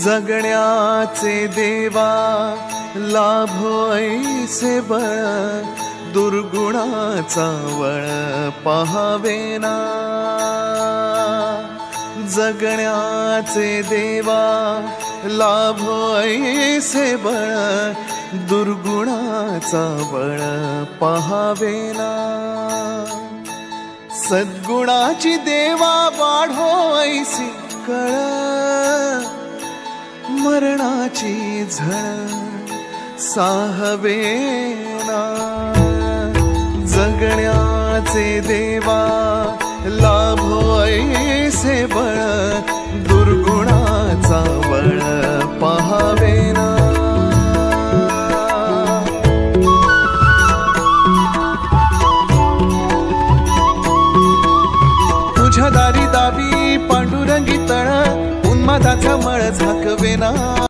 जगण्याचे देवा लाभो ऐसे बळ दुर्गुणाचा वळ पाहावेना। जगण्याचे देवा लाभो ऐसे बळ दुर्गुणाचा वळ पाहावेना। सद्गुणाची देवा वाढो ऐसी कळ मरणाची झळ साहवेना। जगण्याचे देवा लाभो ऐसे बळ दुर्गुणाचा वळ पाहावेना। तुझ्या दारी दावी पांडुरंगी तळ उन्मादाचा मळ झाकवेना।